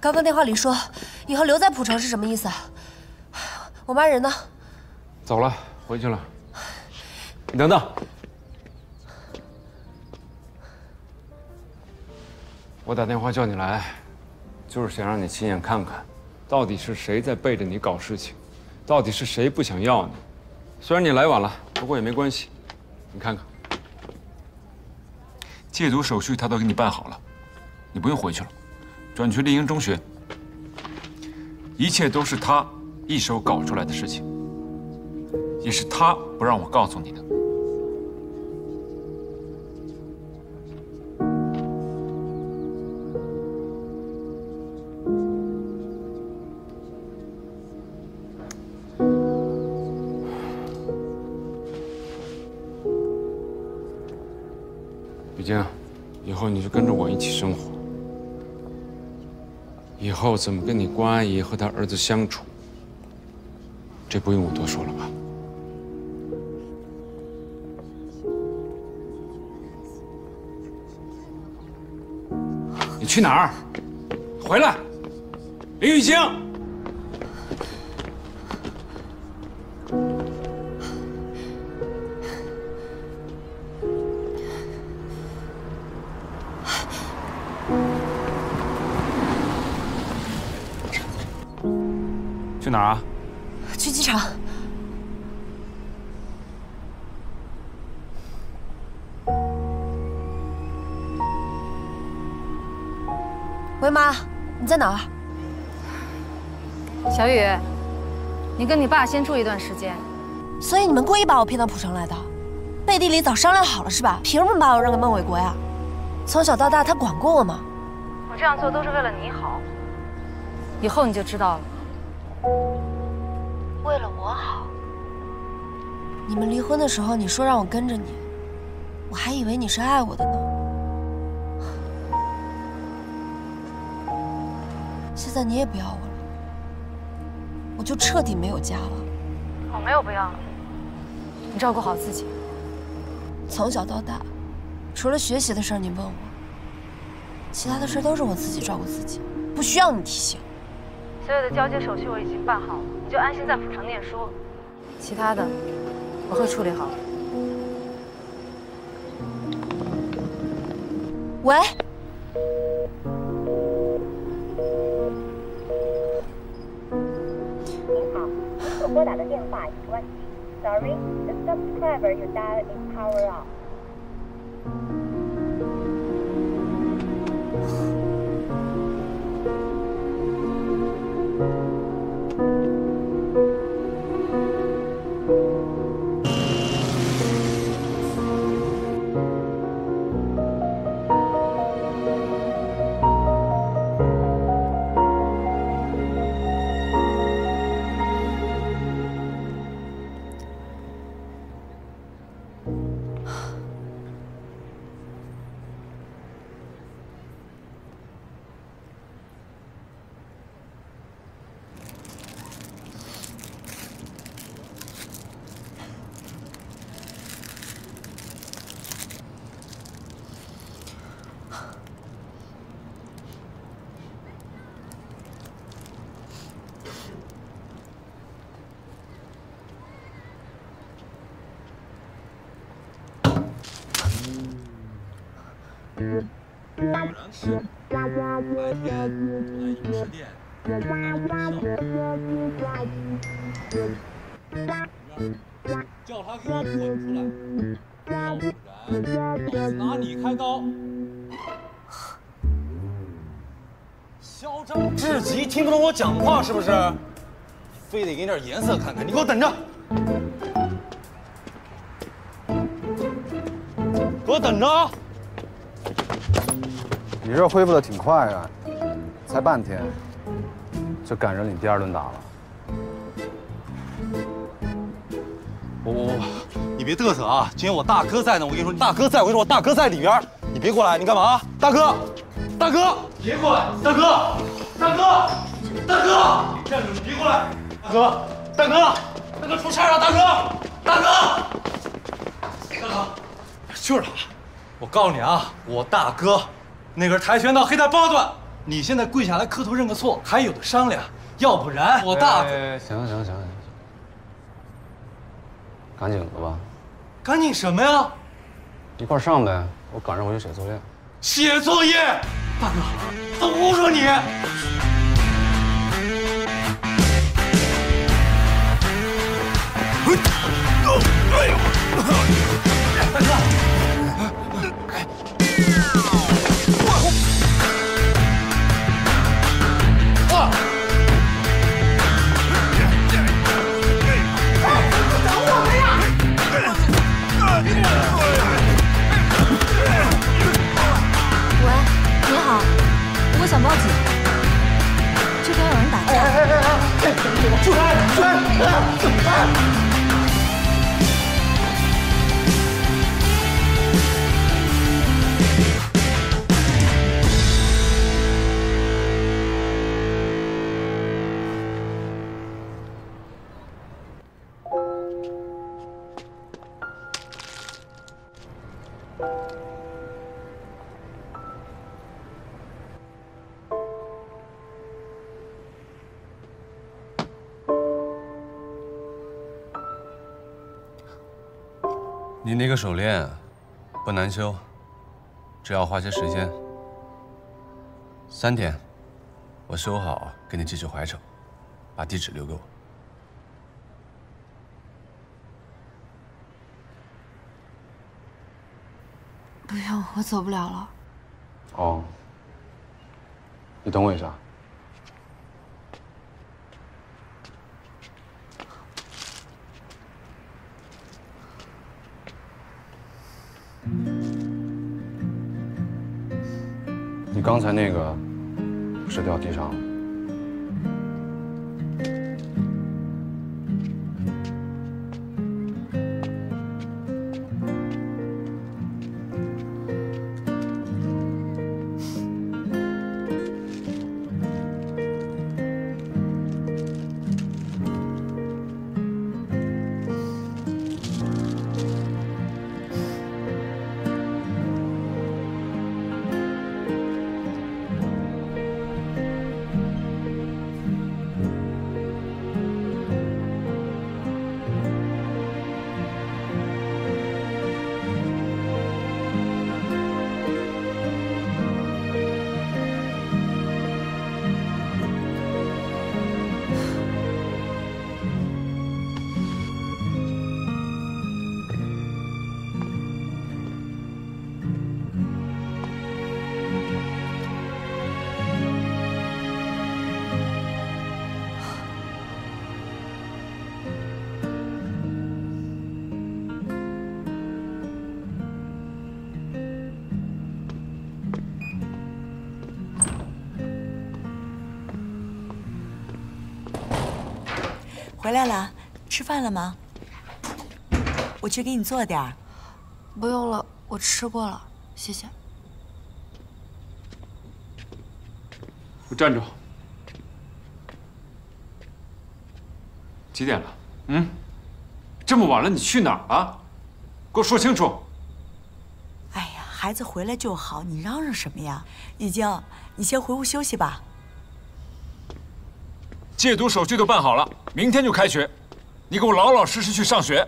刚刚电话里说以后留在浦城是什么意思啊？我妈人呢？走了，回去了。你等等，我打电话叫你来，就是想让你亲眼看看，到底是谁在背着你搞事情，到底是谁不想要你。虽然你来晚了，不过也没关系，你看看。 戒毒手续他都给你办好了，你不用回去了，转去丽英中学。一切都是他一手搞出来的事情，也是他不让我告诉你的。以后你就跟着我一起生活。以后怎么跟你关阿姨和她儿子相处，这不用我多说了吧？你去哪儿？回来，林雨晶。去哪儿啊？去机场。喂，妈，你在哪儿？小雨，你跟你爸先住一段时间。所以你们故意把我骗到浦城来的，背地里早商量好了是吧？凭什么把我让给孟伟国呀？从小到大他管过我吗？我这样做都是为了你好。以后你就知道了。 为了我好，你们离婚的时候，你说让我跟着你，我还以为你是爱我的呢。现在你也不要我了，我就彻底没有家了。我没有不要你，你照顾好自己。从小到大，除了学习的事儿你问我，其他的事都是我自己照顾自己，不需要你提醒。 所有的交接手续我已经办好了，你就安心在浦城念书，其他的我会处理好的。喂，您好，您拨打的电话已关机。Sorry, the subscriber you dialed is power off. 叫他给我滚出来，要不然拿你开刀！嚣张至极，听不懂我讲话是不是？非得给你点颜色看看，你给我等着！给我等着啊！ 你这恢复的挺快啊，才半天就赶上你第二顿打了。我，你别嘚瑟啊！今天我大哥在呢，我跟你说，大哥在，我跟你说，我大哥在里边，你别过来，你干嘛？大哥，大哥，别过来！大哥，大哥，大哥，你站住！你别过来！大哥，大哥，大哥出事了！大哥，大哥，大哥，就是他！我告诉你啊，我大哥。 那个跆拳道黑带八段，你现在跪下来磕头认个错，还有的商量。要不然我大哥……行，赶紧的吧。赶紧什么呀？一块上呗，我赶上回去写作业。写作业，大哥，都侮辱你！ 大哥，哇！等我们呀！喂，你好，我想报警，这边有人打架。住手！ 你那个手链不难修，只要花些时间。3天，我修好给你寄去怀城，把地址留给我。不用，我走不了了。哦，你等我一下。 你刚才那个是掉地上了，回来了，吃饭了吗？我去给你做点儿。不用了，我吃过了，谢谢。我站住！几点了？嗯？这么晚了，你去哪儿了？给我说清楚！哎呀，孩子回来就好，你嚷嚷什么呀？玉晶，你先回屋休息吧。 戒毒手续都办好了，明天就开学，你给我老老实实去上学。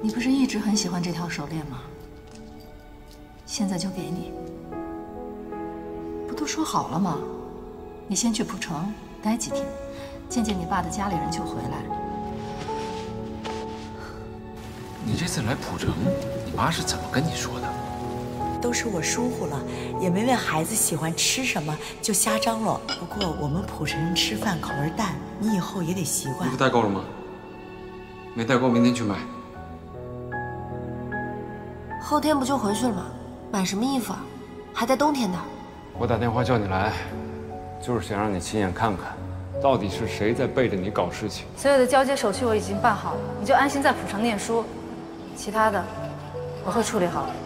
你不是一直很喜欢这条手链吗？现在就给你。不都说好了吗？你先去蒲城待几天，见见你爸的家里人就回来。 你这次来蒲城，你妈是怎么跟你说的？都是我疏忽了，也没问孩子喜欢吃什么，就瞎张罗。不过我们蒲城人吃饭口味淡，你以后也得习惯。你不代购了吗？没代购，明天去买。后天不就回去了吗？买什么衣服啊？还在冬天呢。我打电话叫你来，就是想让你亲眼看看。 到底是谁在背着你搞事情？所有的交接手续我已经办好了，你就安心在蒲城念书，其他的我会处理好的。